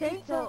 転送。